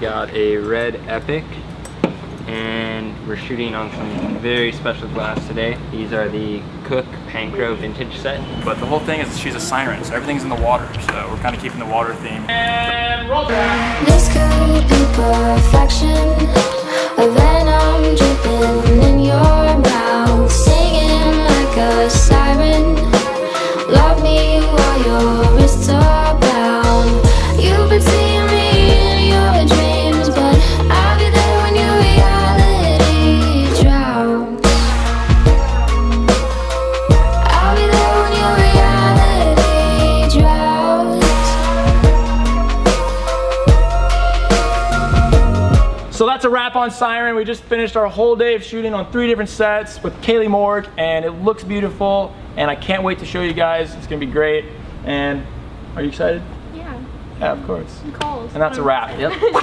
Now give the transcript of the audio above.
got a red epic, and we're shooting on some very special glass today. These are the Cooke Panchro vintage set. But the whole thing is she's a siren, so everything's in the water. So we're kind of keeping the water theme. And roll. This could be perfection, a venom dripping in your mouth, singing like a siren. Love me while your wrists are bound. You've been seeing me in your dreams, but I'll be there when your reality drowns. I'll be there when your reality drowns. So that's a wrap on Siren. We just finished our whole day of shooting on 3 different sets with Kaylee Morgue, and it looks beautiful. And I can't wait to show you guys. It's gonna be great. And are you excited? Yeah. Yeah, of course. And that's a wrap. Yep.